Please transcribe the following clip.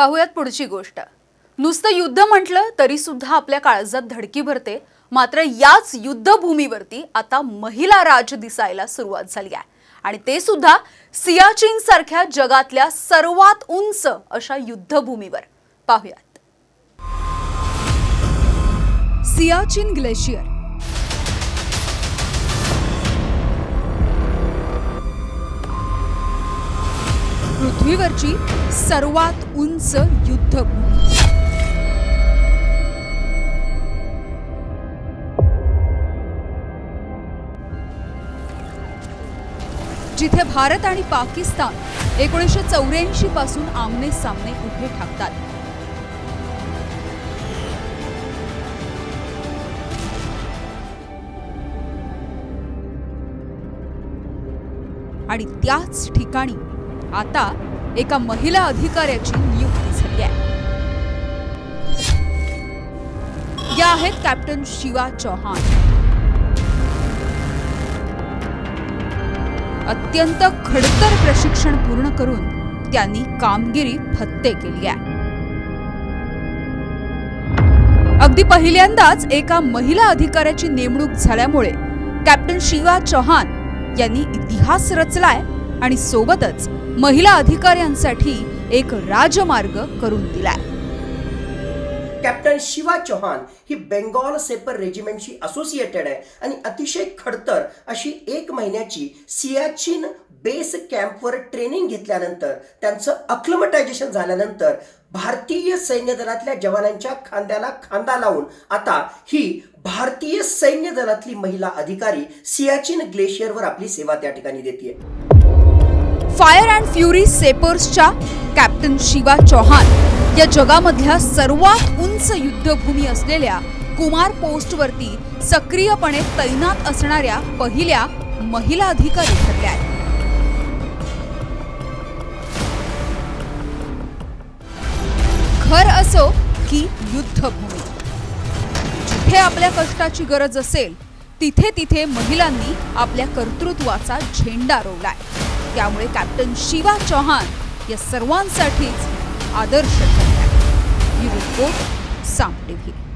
पाहूयात पुढची गोष्ट। नुसतं युद्ध म्हटलं तरी सुद्धा आपल्या काळजात धडकी भरते, मात्र याच युद्धभूमीवरती आता महिला राज दिसायला सुरुवात झाली आहे आणि ते सुद्धा सियाचीन सारख्या जगातल्या सर्वात उंच अशा युद्धभूमीवर। पाहूयात सियाचीन ग्लेशियर। पृथ्वीवरची सर्वात उंच युद्धभूमी। जिथे भारत आणि पाकिस्तान 1984 पासून आमने सामने उभे ठाकतात। आणि त्याच ठिकाणी आता एका महिला अधिकाऱ्याची नियुक्ती झाली आहे। या आहेत कॅप्टन शिवा चौहान। अत्यंत खडतर प्रशिक्षण पूर्ण करून त्यांनी कामगिरी फत्ते केली आहे। अगदी पहिल्यांदाच एका महिला अधिकाऱ्याची नेमणूक झाल्यामुळे कॅप्टन शिवा चौहान यांनी इतिहास रचलाय आणि सोबतच महिला अधिकाऱ्यांसाठी एक राजमार्ग करून दिलाय। कॅप्टन शिवा चौहान ही बेंगॉल सेपर रेजिमेंटशी असोसिएटेड आहे आणि अतिशय खडतर अशी एक महिन्याची सियाचीन बेस कॅम्पवर ट्रेनिंग घेतल्यानंतर त्यांचं अक्लमटायझेशन झाल्यानंतर भारतीय सैन्य दलातल्या जवानांच्या खांद्याला खांदा लावून आता ही भारतीय सैन्य दलातली महिला अधिकारी सियाचीन ग्लेशियरवर आपली सेवा त्या ठिकाणी देते। फायर अँड फ्युरी सेपर्सच्या कॅप्टन शिवा चौहान या जगामधल्या सर्वात उंच युद्धभूमी असलेल्या कुमार पोस्टवरती सक्रियपणे तैनात असणाऱ्या पहिल्या महिला अधिकारी ठरल्या आहेत। घर असो की युद्धभूमी, जिथे आपल्या कष्टाची गरज असेल तिथे तिथे महिलांनी आपल्या कर्तृत्वाचा झेंडा रोवलाय। त्यामुळे कॅप्टन शिवा चौहान या सर्वांसाठीच आदर्श ठरला। साम टीव्ही।